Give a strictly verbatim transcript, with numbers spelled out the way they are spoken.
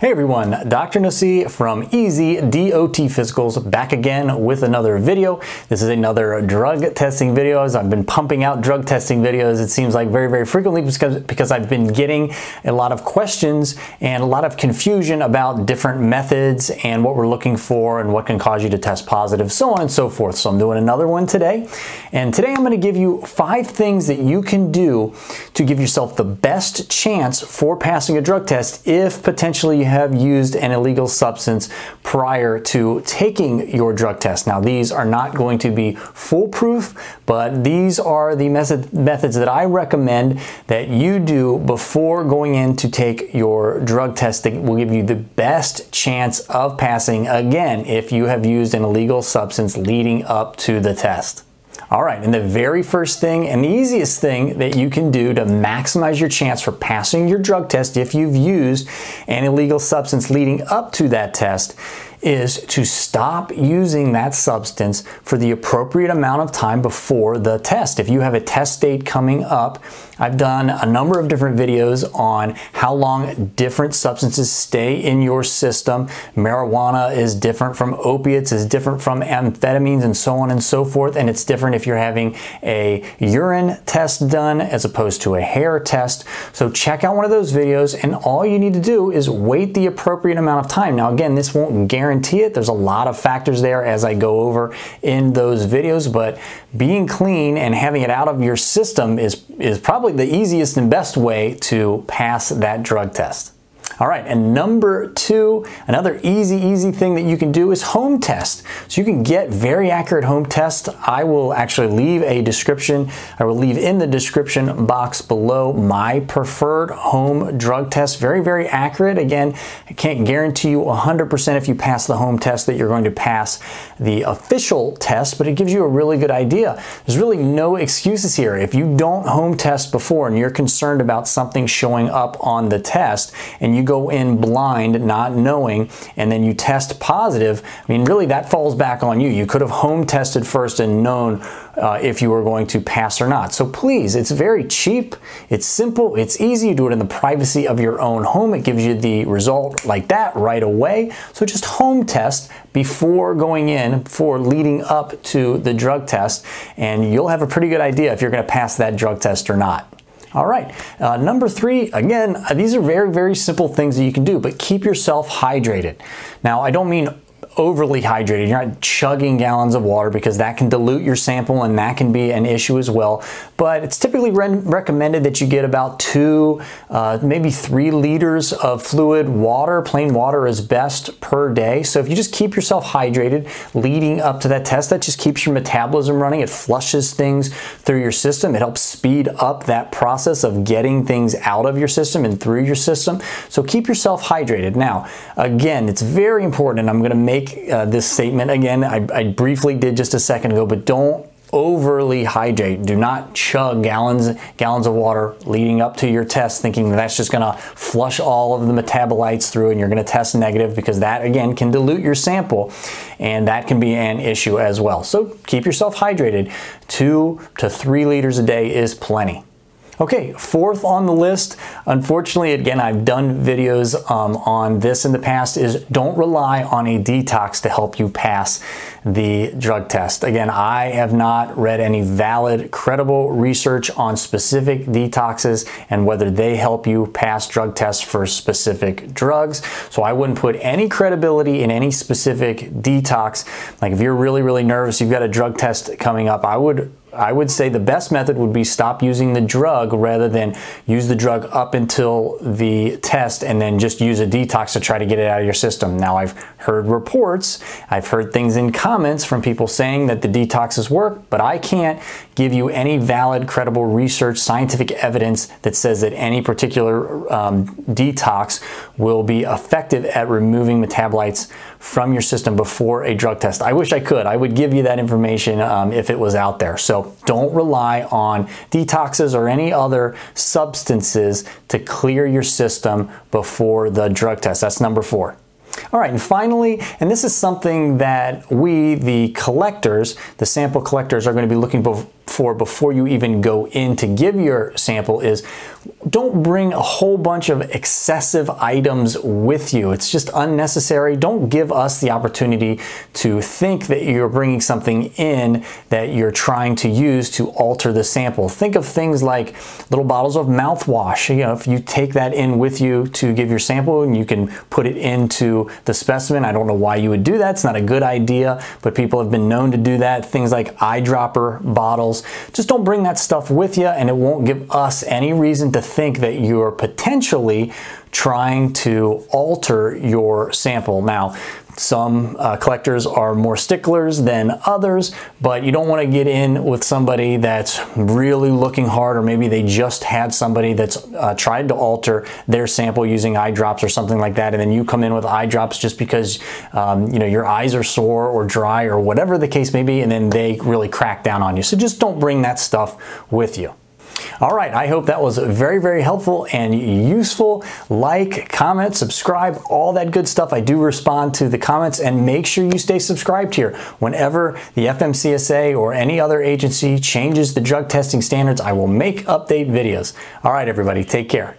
Hey everyone, Doctor Nasi from Easy Dot Physicals back again with another video. This is another drug testing video. As I've been pumping out drug testing videos, it seems like very, very frequently because, because I've been getting a lot of questions and a lot of confusion about different methods and what we're looking for and what can cause you to test positive, so on and so forth. So I'm doing another one today. And today I'm going to give you five things that you can do to give yourself the best chance for passing a drug test if potentially you have used an illegal substance prior to taking your drug test. Now, these are not going to be foolproof, but these are the method, methods that I recommend that you do before going in to take your drug test that will give you the best chance of passing, again, if you have used an illegal substance leading up to the test. All right, and the very first thing and the easiest thing that you can do to maximize your chance for passing your drug test if you've used an illegal substance leading up to that test is to stop using that substance for the appropriate amount of time before the test. If you have a test date coming up, I've done a number of different videos on how long different substances stay in your system. Marijuana is different from opiates, is different from amphetamines, and so on and so forth. And it's different if you're having a urine test done as opposed to a hair test. So check out one of those videos, and all you need to do is wait the appropriate amount of time. Now, again, this won't guarantee it. There's a lot of factors there as I go over in those videos, but being clean and having it out of your system is, is probably the easiest and best way to pass that drug test. All right, and number two, another easy, easy thing that you can do is home test. So you can get very accurate home tests. I will actually leave a description, I will leave in the description box below my preferred home drug test. Very, very accurate. Again, I can't guarantee you one hundred percent if you pass the home test that you're going to pass the official test, but it gives you a really good idea. There's really no excuses here. If you don't home test before and you're concerned about something showing up on the test and you go in blind, not knowing, and then you test positive, I mean, really that falls back on you. You could have home tested first and known uh, if you were going to pass or not. So please, it's very cheap, it's simple, it's easy. You do it in the privacy of your own home. It gives you the result like that right away. So just home test before going in, for leading up to the drug test, and you'll have a pretty good idea if you're going to pass that drug test or not. All right, uh, number three, again, these are very, very simple things that you can do, but keep yourself hydrated. Now, I don't mean overly hydrated. You're not chugging gallons of water because that can dilute your sample and that can be an issue as well. But it's typically re recommended that you get about two, uh, maybe three liters of fluid water, plain water is best per day. So if you just keep yourself hydrated leading up to that test, that just keeps your metabolism running. It flushes things through your system. It helps speed up that process of getting things out of your system and through your system. So keep yourself hydrated. Now, again, it's very important, and I'm going to make Uh, this statement again, I, I briefly did just a second ago, but don't overly hydrate. Do not chug gallons gallons of water leading up to your test thinking that that's just going to flush all of the metabolites through and you're going to test negative, because that, again, can dilute your sample and that can be an issue as well. So keep yourself hydrated. Two to three liters a day is plenty. Okay, fourth on the list, unfortunately, again, I've done videos um, on this in the past, is don't rely on a detox to help you pass the drug test. Again, I have not read any valid, credible research on specific detoxes and whether they help you pass drug tests for specific drugs. So I wouldn't put any credibility in any specific detox. Like if you're really, really nervous, you've got a drug test coming up, I would I would say the best method would be stop using the drug rather than use the drug up until the test and then just use a detox to try to get it out of your system. Now, I've heard reports, I've heard things in comments from people saying that the detoxes work, but I can't give you any valid, credible research, scientific evidence that says that any particular um, detox will be effective at removing metabolites from your system before a drug test. I wish I could. I would give you that information um, if it was out there. So don't rely on detoxes or any other substances to clear your system before the drug test. That's number four. All right, and finally, and this is something that we, the collectors, the sample collectors, are going to be looking for before you even go in to give your sample is don't bring a whole bunch of excessive items with you. It's just unnecessary. Don't give us the opportunity to think that you're bringing something in that you're trying to use to alter the sample. Think of things like little bottles of mouthwash. You know, if you take that in with you to give your sample and you can put it into the specimen, I don't know why you would do that. It's not a good idea, but people have been known to do that. Things like eyedropper bottles. Just don't bring that stuff with you, and it won't give us any reason to think that you're potentially trying to alter your sample. Now, some uh, collectors are more sticklers than others, but you don't want to get in with somebody that's really looking hard, or maybe they just had somebody that's uh, tried to alter their sample using eye drops or something like that, and then you come in with eye drops just because um, you know, your eyes are sore or dry or whatever the case may be, and then they really crack down on you. So just don't bring that stuff with you. All right, I hope that was very, very helpful and useful. Like, comment, subscribe, all that good stuff. I do respond to the comments, and make sure you stay subscribed here. Whenever the F M C S A or any other agency changes the drug testing standards, I will make update videos. All right, everybody, take care.